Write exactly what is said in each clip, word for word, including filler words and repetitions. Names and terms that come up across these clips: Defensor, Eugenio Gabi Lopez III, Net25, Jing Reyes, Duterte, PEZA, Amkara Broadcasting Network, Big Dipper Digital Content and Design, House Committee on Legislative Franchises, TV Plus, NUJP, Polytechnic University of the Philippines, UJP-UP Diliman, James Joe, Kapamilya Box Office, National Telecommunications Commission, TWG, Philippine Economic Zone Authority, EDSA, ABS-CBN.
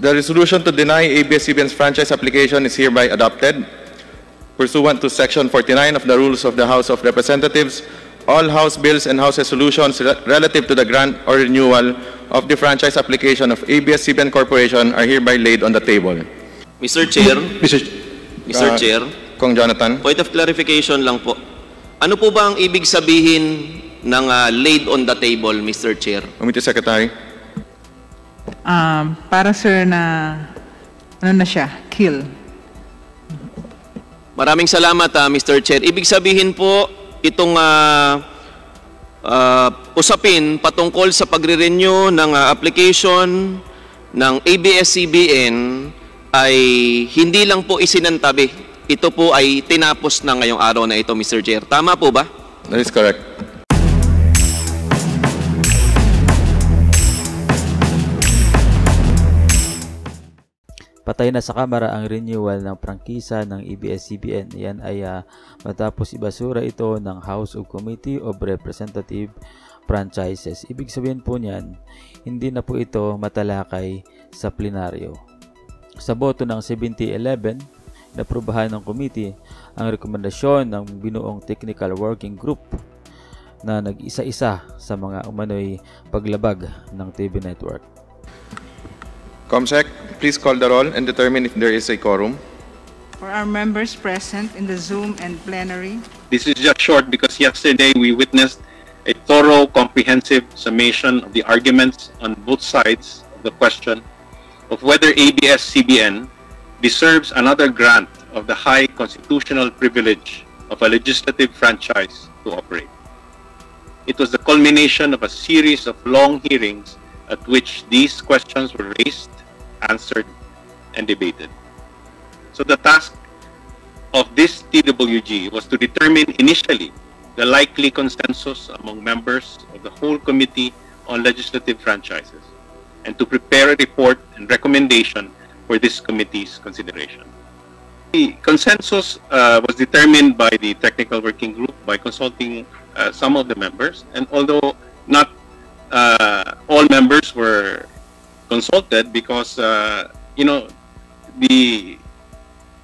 The resolution to deny A B S C B N's franchise application is hereby adopted. Pursuant to Section forty-nine of the Rules of the House of Representatives, all House bills and House resolutions re relative to the grant or renewal of the franchise application of A B S C B N Corporation are hereby laid on the table. Mister Chair, Mister Mister Uh, Chair, Kong Jonathan, point of clarification lang po. Ano po ba ang ibig sabihin ng uh, laid on the table, Mister Chair? Committee Secretary. Um, para sir na ano na siya, kill. Maraming salamat ha, Mister Chair. Ibig sabihin po itong uh, uh, usapin patungkol sa pagre-renew ng uh, application ng A B S C B N ay hindi lang po isinantabi. Ito po ay tinapos na ngayong araw na ito, Mister Chair. Tama po ba? That is correct. Patay na sa kamara ang renewal ng prangkisa ng A B S C B N. Yan ay uh, matapos ibasura ito ng House of Committee of Representative Franchises. Ibig sabihin po niyan, hindi na po ito matalakay sa plenaryo. Sa boto ng seventy eleven, naprubahan ng committee ang rekomendasyon ng binuong Technical Working Group na nag-isa-isa sa mga umano'y paglabag ng T V network. Comsec, please call the roll and determine if there is a quorum. For our members present in the Zoom and plenary. This is just short because yesterday we witnessed a thorough, comprehensive summation of the arguments on both sides of the question of whether A B S C B N deserves another grant of the high constitutional privilege of a legislative franchise to operate. It was the culmination of a series of long hearings at which these questions were raised, answered, and debated. So the task of this T W G was to determine initially the likely consensus among members of the whole Committee on Legislative Franchises and to prepare a report and recommendation for this committee's consideration. The consensus uh, was determined by the Technical Working Group by consulting uh, some of the members, and although not Uh, all members were consulted because, uh, you know, the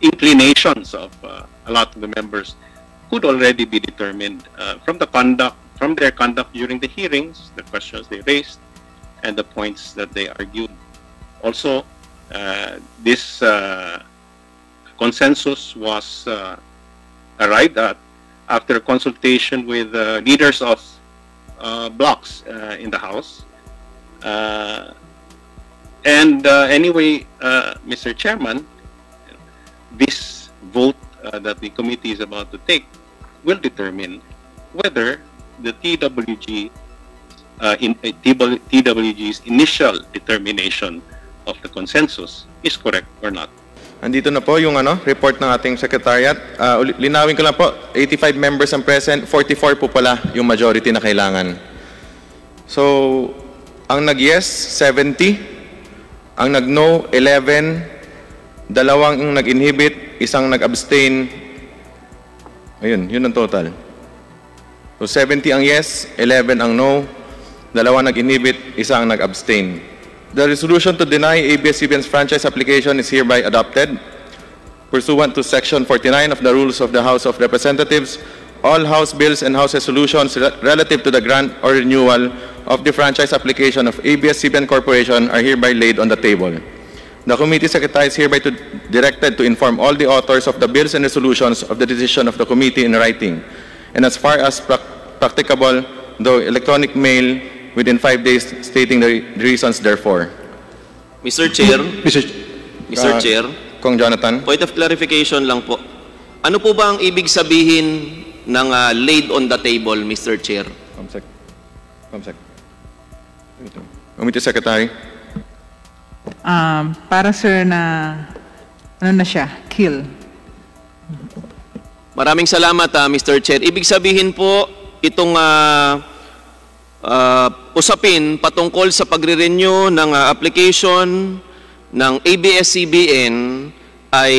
inclinations of uh, a lot of the members could already be determined uh, from the conduct, from their conduct during the hearings, the questions they raised, and the points that they argued. Also, uh, this uh, consensus was uh, arrived at after consultation with uh, leaders of Uh, blocks uh, in the House. Uh, and uh, anyway, uh, Mister Chairman, this vote uh, that the committee is about to take will determine whether the T W G, uh, in, uh, T W G's initial determination of the consensus is correct or not. Andito na po yung ano, report ng ating Secretariat. Uh, linawin ko lang po, eighty-five members ang present, forty-four po pala yung majority na kailangan. So, ang nag-yes, seventy. Ang nag-no, eleven. Dalawang ang nag-inhibit, isang nag-abstain. Ayun, yun ang total. So, seventy ang yes, eleven ang no. Dalawa nag-inhibit, isang nag-abstain. The resolution to deny A B S C B N's franchise application is hereby adopted. Pursuant to Section forty-nine of the Rules of the House of Representatives, all House bills and House resolutions re relative to the grant or renewal of the franchise application of A B S C B N Corporation are hereby laid on the table. The Committee Secretary is hereby to directed to inform all the authors of the bills and resolutions of the decision of the Committee in writing, and as far as pra practicable, though electronic mail, within five days, stating the reasons therefore. Mister Chair, Mister Mister Uh, Chair, Kong Jonathan, point of clarification lang po. Ano po ba ang ibig sabihin ng uh, laid on the table, Mister Chair? Comsec, Comsec, Committee Secretary. Um, para sir na ano na siya, kill. Maraming salamat, ha, Mister Chair. Ibig sabihin po itong Uh, Uh, usapin patungkol sa pagre-renew ng uh, application ng A B S C B N ay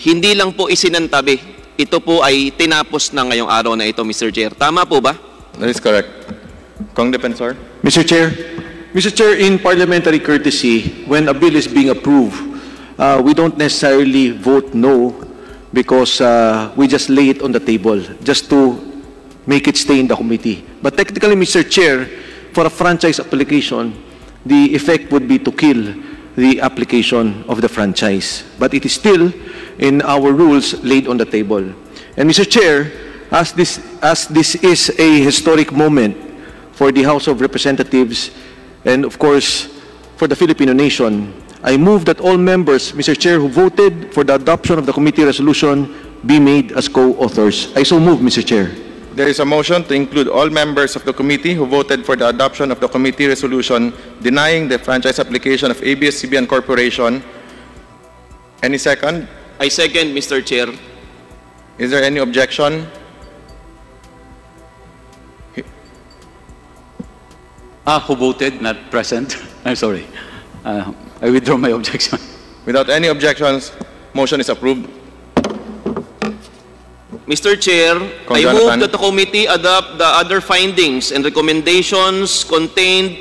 hindi lang po isinantabi. Ito po ay tinapos na ngayong araw na ito, Mister Chair. Tama po ba? That is correct. Kong Defensor. Mister Chair, Mister Chair, in parliamentary courtesy, when a bill is being approved, uh, we don't necessarily vote no because uh, we just lay it on the table just to make it stay in the committee. But technically, Mister Chair, for a franchise application, the effect would be to kill the application of the franchise. But it is still in our rules laid on the table. And Mister Chair, as this, as this is a historic moment for the House of Representatives and, of course, for the Filipino nation, I move that all members, Mister Chair, who voted for the adoption of the committee resolution be made as co-authors. I so move, Mister Chair. There is a motion to include all members of the committee who voted for the adoption of the committee resolution denying the franchise application of A B S C B N Corporation. Any second? I second, Mister Chair. Is there any objection? Ah, who voted? Not present. I'm sorry. Uh, I withdraw my objection. Without any objections, motion is approved. Mister Chair, I move that the committee adopt the other findings and recommendations contained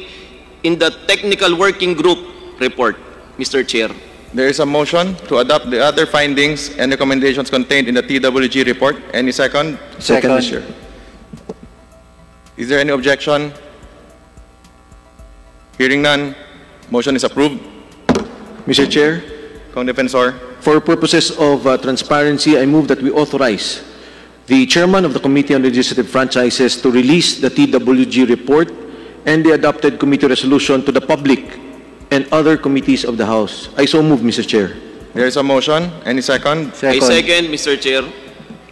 in the technical working group report. Mister Chair. There is a motion to adopt the other findings and recommendations contained in the T W G report. Any second? Second, Mister Chair. Is there any objection? Hearing none, motion is approved. Mister Chair. Co-Defensor. For purposes of uh, transparency, I move that we authorize the Chairman of the Committee on Legislative Franchises to release the T W G report and the adopted committee resolution to the public and other committees of the House. I so move, Mister Chair. There is a motion. Any second? Second. I second, Mister Chair.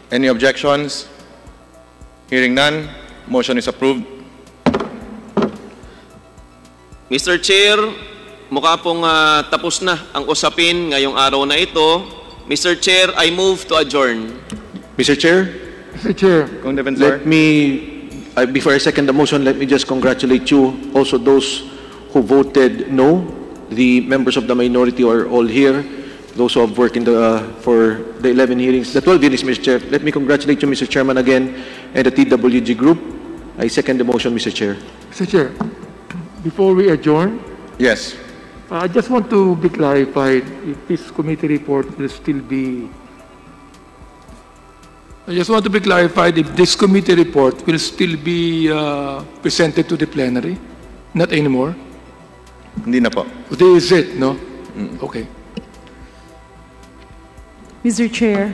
Any objections? Hearing none, motion is approved. Mister Chair, mukha pong uh, tapos na ang usapin ngayong araw na ito. Mister Chair, I move to adjourn. Mister Chair? Mister Chair, let me, uh, before I second the motion, let me just congratulate you. Also those who voted no, the members of the minority are all here. Those who have worked in the, uh, for the eleven hearings, the twelve hearings, Mister Chair. Let me congratulate you, Mister Chairman, again, and the T W G group. I second the motion, Mister Chair. Mister Chair, before we adjourn? Yes. Uh, I just want to be clarified if this committee report will still be... I just want to be clarified if this committee report will still be uh, presented to the plenary. Not anymore. Hindi na po. This is it, no? Mm. Okay. Mister Chair.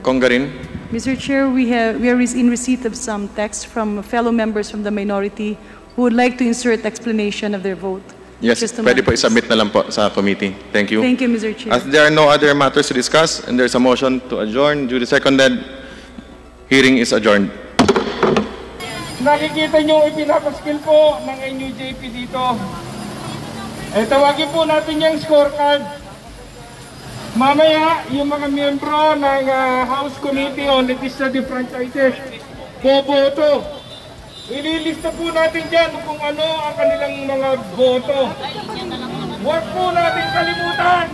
Congarin. Mister Chair, we have we are in receipt of some text from fellow members from the minority who would like to insert explanation of their vote. Yes, pwede po i-submit na lang po sa committee. Thank you. Thank you, Mister Chair. As there are no other matters to discuss and there's a motion to adjourn, duly seconded, hearing is adjourned. Nakikita nyo ipinapaskil po ng N U J P dito. E tawagin po natin yung scorecard. Mamaya, yung mga miyembro ng uh, House Committee on Legislative Franchises, boboto. Ililista po natin dyan kung ano ang kanilang mga boto. Huwag po natin kalimutan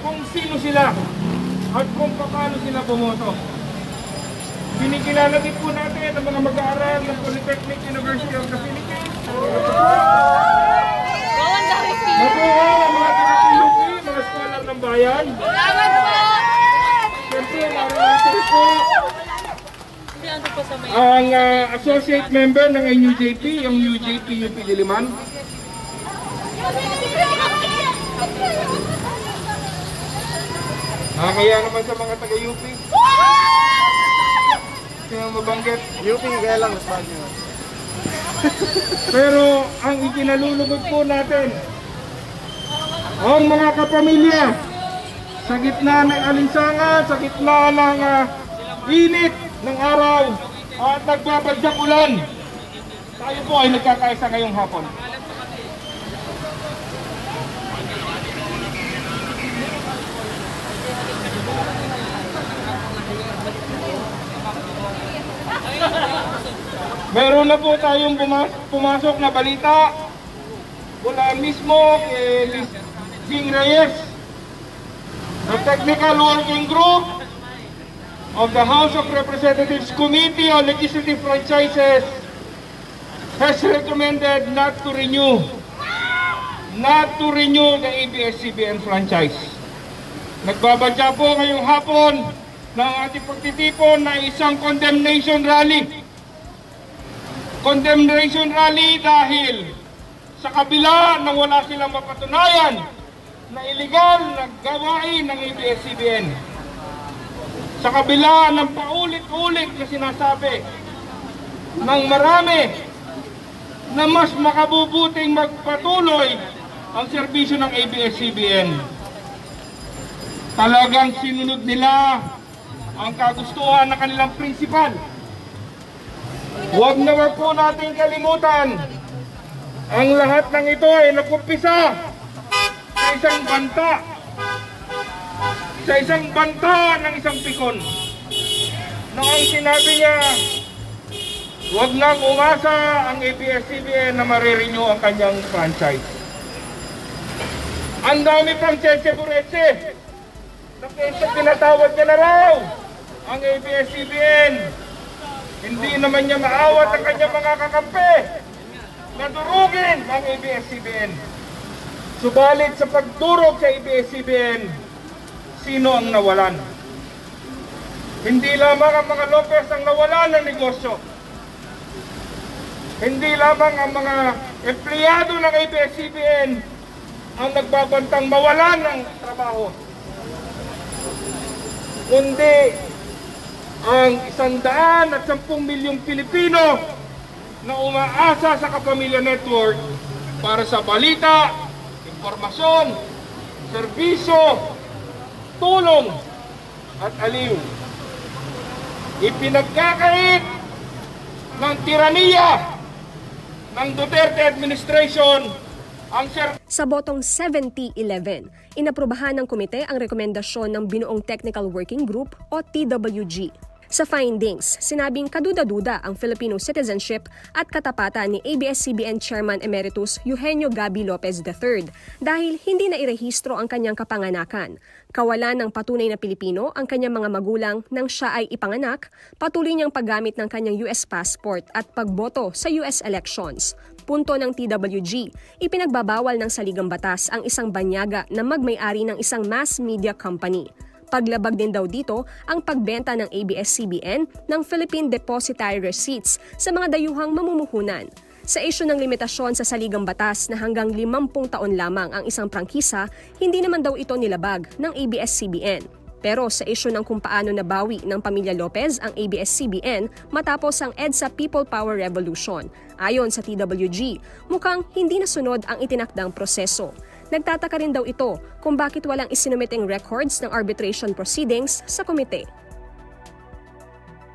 kung sino sila at kung paano sila boboto. Pinikilala din po natin ang mga mag-aaral ng Polytechnic University of the Philippines. Nakuha ang mga taga-Tiluki, mga scholar ng bayan. Siyempre, naroon po ang uh, associate member ng N U J P, yung U J P U P Diliman. Ah, kaya naman sa mga taga-U P. Yung mabanggit. U P, kaya lang mas bagay nyo. Pero ang ikinalulugod po natin, ang mga kapamilya, sa gitna ng alinsangan, sa gitna ng uh, init ng araw, at nagbabadyang ulan, tayo po ay nagkakaisa ngayong hapon. Meron na po tayong pumasok na balita mula mismo kay Miz Jing Reyes, the Technical Working Group of the House of Representatives Committee on Legislative Franchises has recommended not to renew not to renew the A B S C B N franchise. Nagbabadya po ngayong hapon ng ating pagtitipon na isang condemnation rally. Condemnation rally dahil sa kabila nang wala silang mapatunayan na iligal na gawain ng A B S C B N. Sa kabila ng paulit-ulit na sinasabi ng marami na mas makabubuting magpatuloy ang serbisyo ng A B S C B N. Talagang sinunod nila ang kagustuhan ng kanilang prinsipal. Huwag naman po natin kalimutan, ang lahat ng ito ay nag-umpisa sa isang banta, sa isang banta ng isang pikon. Noong sinabi niya, huwag nang umasa ang A B S C B N na marirenew ang kanyang franchise. Ang dami pang tseche-puretse na kesa pinatawad niya na raw ang A B S C B N. Hindi naman niya maawat ang kanyang mga kakampi na durugin ang A B S C B N. Subalit sa pagdurog sa A B S C B N, sino ang nawalan? Hindi lamang ang mga Lopez ang nawalan ng negosyo. Hindi lamang ang mga empleyado ng A B S C B N ang nagbabantang mawalan ng trabaho, kundi ang isandaan at sampung milyong Pilipino na umaasa sa Kapamilya Network para sa balita, impormasyon, serbisyo, tulong at aliw. Ipinagkakait ng tiraniya ng Duterte administration ang ser Sa botong seventy eleven, inaprubahan ng komite ang rekomendasyon ng Binuong Technical Working Group o T W G. Sa findings, sinabing kaduda-duda ang Filipino citizenship at katapatan ni A B S C B N Chairman Emeritus Eugenio Gabi Lopez the third dahil hindi na irehistro ang kanyang kapanganakan. Kawalan ng patunay na Pilipino ang kanyang mga magulang nang siya ay ipanganak, patuloy niyang paggamit ng kanyang U S passport at pagboto sa U S elections. Punto ng T W G, ipinagbabawal ng saligang batas ang isang banyaga na magmay-ari ng isang mass media company. Paglabag din daw dito ang pagbenta ng A B S C B N ng Philippine Depositary Receipts sa mga dayuhang mamumuhunan. Sa isyu ng limitasyon sa saligang batas na hanggang limampu't taon lamang ang isang prangkisa, hindi naman daw ito nilabag ng A B S C B N. Pero sa isyu ng kung paano nabawi ng pamilya Lopez ang A B S C B N matapos ang EDSA People Power Revolution, ayon sa T W G, mukhang hindi nasunod ang itinakdang proseso. Nagtataka rin daw ito kung bakit walang isinumiteng records ng arbitration proceedings sa komite.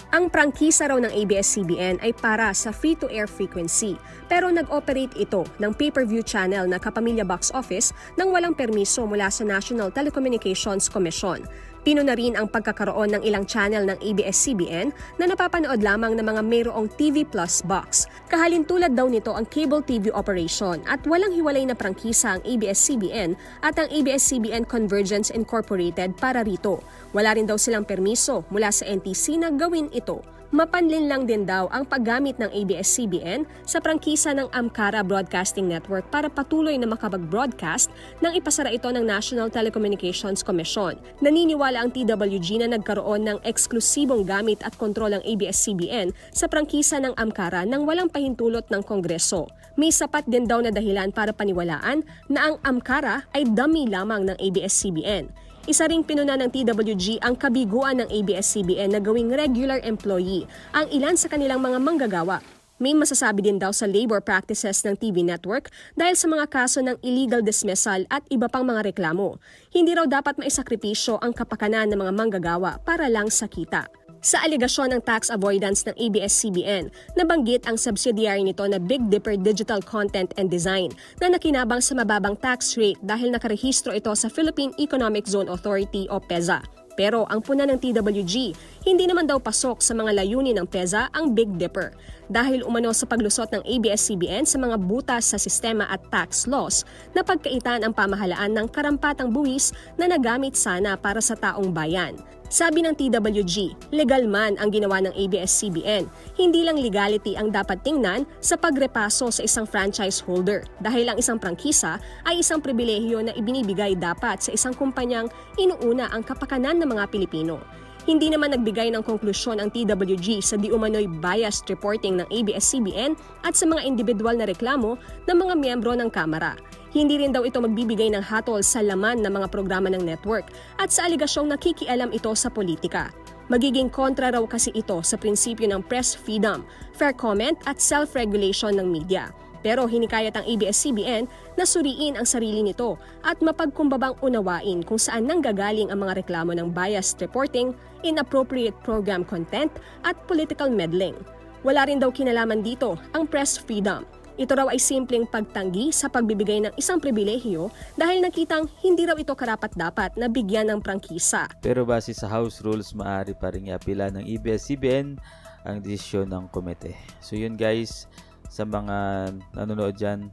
Ang prangkisa raw ng A B S C B N ay para sa free-to-air frequency, pero nag-operate ito ng pay-per-view channel na Kapamilya Box Office nang walang permiso mula sa National Telecommunications Commission. Pino na rin ang pagkakaroon ng ilang channel ng A B S C B N na napapanood lamang ng mga mayroong T V Plus box. Kahalintulad daw nito ang cable T V operation at walang hiwalay na prangkisa ang A B S C B N at ang A B S C B N Convergence Incorporated para rito. Wala rin daw silang permiso mula sa N T C na gawin ito. Mapanlin lang din daw ang paggamit ng A B S C B N sa prangkisa ng Amkara Broadcasting Network para patuloy na makapag-broadcast nang ipasara ito ng National Telecommunications Commission. Naniniwala ang T W G na nagkaroon ng eksklusibong gamit at kontrol ang A B S C B N sa prangkisa ng Amkara nang walang pahintulot ng Kongreso. May sapat din daw na dahilan para paniwalaan na ang Amkara ay dummy lamang ng A B S C B N. Isa ring pinuna ng T W G ang kabiguan ng A B S C B N na gawing regular employee ang ilan sa kanilang mga manggagawa. May masasabi din daw sa labor practices ng T V network dahil sa mga kaso ng illegal dismissal at iba pang mga reklamo. Hindi raw dapat maisakripisyo ang kapakanan ng mga manggagawa para lang sa kita. Sa alegasyon ng tax avoidance ng A B S C B N, nabanggit ang subsidiary nito na Big Dipper Digital Content and Design na nakinabang sa mababang tax rate dahil nakarehistro ito sa Philippine Economic Zone Authority o PEZA. Pero ang puna ng T W G, hindi naman daw pasok sa mga layunin ng PEZA ang Big Dipper. dahil umano sa paglusot ng A B S C B N sa mga butas sa sistema at tax laws na pagkaitan ang pamahalaan ng karampatang buwis na nagamit sana para sa taong bayan. Sabi ng T W G, legal man ang ginawa ng A B S C B N, hindi lang legality ang dapat tingnan sa pagrepaso sa isang franchise holder dahil ang isang prangkisa ay isang pribilehiyo na ibinibigay dapat sa isang kumpanyang inuuna ang kapakanan ng mga Pilipino. Hindi naman nagbigay ng konklusyon ang T W G sa di umano'y biased reporting ng A B S C B N at sa mga individual na reklamo ng mga miyembro ng Kamara. Hindi rin daw ito magbibigay ng hatol sa laman ng mga programa ng network at sa aligasyong nakikialam ito sa politika. Magiging kontra raw kasi ito sa prinsipyo ng press freedom, fair comment at self-regulation ng media. Pero hinikayat ang A B S C B N na suriin ang sarili nito at mapagkumbabang unawain kung saan nanggagaling ang mga reklamo ng biased reporting, inappropriate program content at political meddling. Wala rin daw kinalaman dito ang press freedom. Ito raw ay simpleng pagtanggi sa pagbibigay ng isang pribilehiyo dahil nakitang hindi raw ito karapat-dapat na bigyan ng prangkisa. Pero base sa House Rules, maaari pa rin i-apela ng A B S C B N ang desisyon ng komite. So yun guys, sa mga nanonood dyan,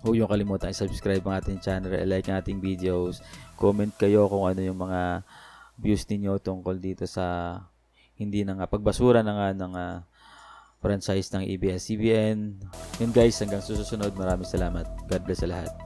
huwag yung kalimutan i-subscribe ang ating channel, i-like ang ating videos, comment kayo kung ano yung mga views ninyo tungkol dito sa hindi na nga, pagbasura na nga ng uh, franchise ng A B S C B N. Yun guys, hanggang susunod, maraming salamat. God bless sa lahat.